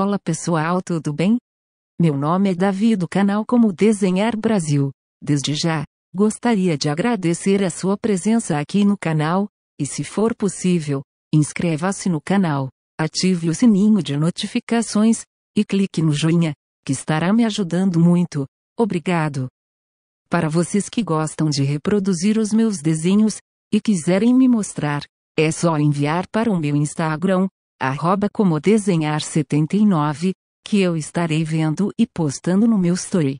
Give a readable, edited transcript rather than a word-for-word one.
Olá pessoal, tudo bem? Meu nome é Davi do canal Como Desenhar Brasil. Desde já, gostaria de agradecer a sua presença aqui no canal, e se for possível, inscreva-se no canal, ative o sininho de notificações, e clique no joinha, que estará me ajudando muito. Obrigado! Para vocês que gostam de reproduzir os meus desenhos, e quiserem me mostrar, é só enviar para o meu Instagram, @comodesenhar79, que eu estarei vendo e postando no meu story.